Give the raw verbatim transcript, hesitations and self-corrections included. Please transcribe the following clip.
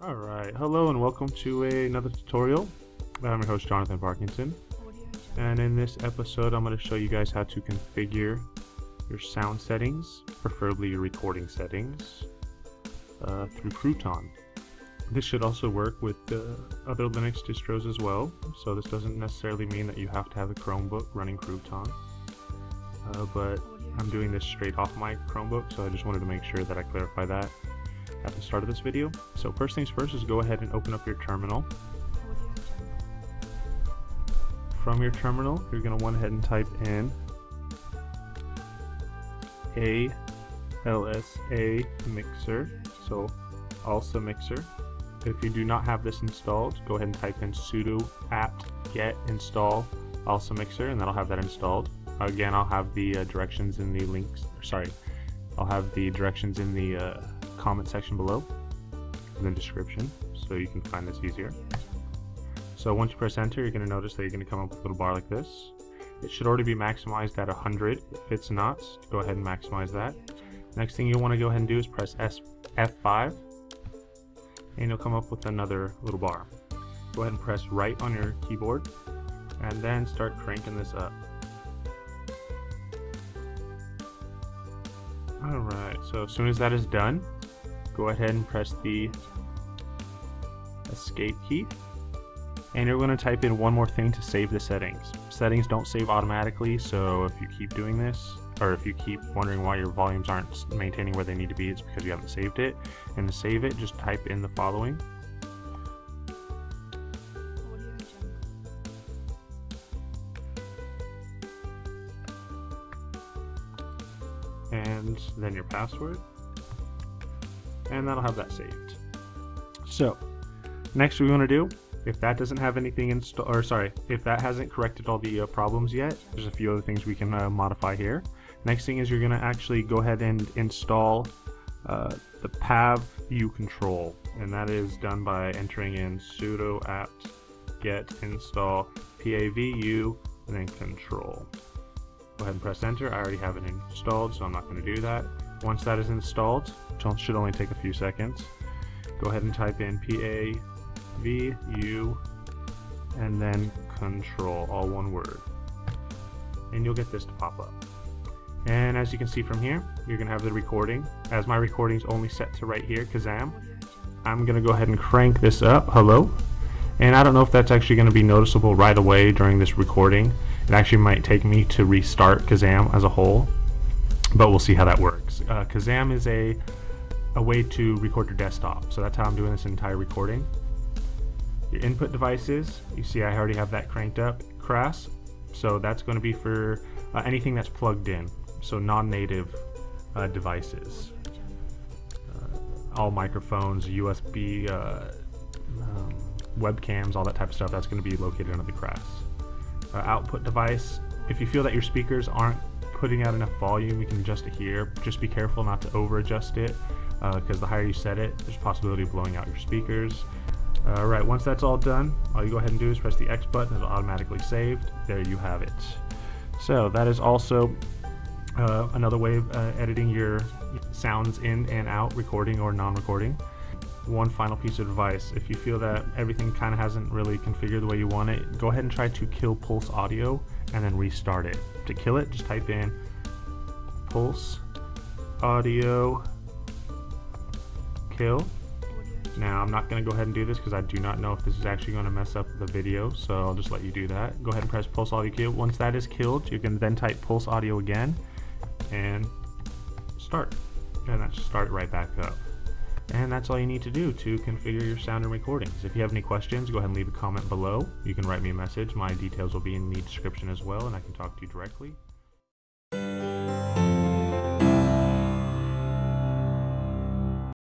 Alright, hello and welcome to a, another tutorial. I'm your host Jonathan Parkinson, and in this episode I'm going to show you guys how to configure your sound settings, preferably your recording settings, uh, through Crouton. This should also work with uh, other Linux distros as well, so this doesn't necessarily mean that you have to have a Chromebook running Crouton, uh, but I'm doing this straight off my Chromebook, so I just wanted to make sure that I clarify that at the start of this video. So first things first is go ahead and open up your terminal. From your terminal, you're going to go ahead and type in alsamixer, so alsamixer. If you do not have this installed, go ahead and type in sudo apt get install alsamixer, and that'll have that installed. Again, I'll have the uh, directions in the links, or sorry, I'll have the directions in the uh, comment section below in the description, so you can find this easier. So once you press enter, you're going to notice that you're going to come up with a little bar like this. It should already be maximized at one hundred. If it's not, go ahead and maximize that. Next thing you'll want to go ahead and do is press F five, and you'll come up with another little bar. Go ahead and press right on your keyboard, and then start cranking this up. Alright, so as soon as that is done, go ahead and press the escape key, and you're going to type in one more thing to save the settings. Settings don't save automatically, so if you keep doing this, or if you keep wondering why your volumes aren't maintaining where they need to be, it's because you haven't saved it. And to save it, just type in the following. And then your password, and that'll have that saved. So next we want to do, if that doesn't have anything installed, or sorry, if that hasn't corrected all the uh, problems yet, there's a few other things we can uh, modify here. Next thing is you're going to actually go ahead and install uh, the pavucontrol, and that is done by entering in sudo apt get install pavu and then control. Go ahead and press enter. I already have it installed, so I'm not going to do that. Once that is installed, which should only take a few seconds, go ahead and type in pavu and then control, all one word, and you'll get this to pop up. And as you can see from here, you're going to have the recording. As my recording's only set to right here, Kazam, I'm going to go ahead and crank this up. Hello. And I don't know if that's actually going to be noticeable right away during this recording. It actually might take me to restart Kazam as a whole, but we'll see how that works. Uh, Kazam is a, a way to record your desktop, so that's how I'm doing this entire recording. Your input devices, you see I already have that cranked up. C R A S, so that's going to be for uh, anything that's plugged in, so non-native uh, devices. Uh, all microphones, U S B, uh, um, webcams, all that type of stuff, that's going to be located under the C R A S. Uh, output device, if you feel that your speakers aren't putting out enough volume, you can adjust it here. Just be careful not to over adjust it, because uh, the higher you set it, there's a possibility of blowing out your speakers. Alright, once that's all done, all you go ahead and do is press the X button, it'll automatically save. There you have it. So that is also uh, another way of uh, editing your sounds in and out, recording or non-recording. One final piece of advice, if you feel that everything kind of hasn't really configured the way you want it, go ahead and try to kill Pulse Audio and then restart it. To kill it, just type in Pulse Audio kill. Now I'm not going to go ahead and do this because I do not know if this is actually going to mess up the video, so I'll just let you do that. Go ahead and press Pulse Audio kill. Once that is killed, you can then type Pulse Audio again and start, and that should start right back up. And that's all you need to do to configure your sound and recordings. If you have any questions, go ahead and leave a comment below. You can write me a message. My details will be in the description as well, and I can talk to you directly.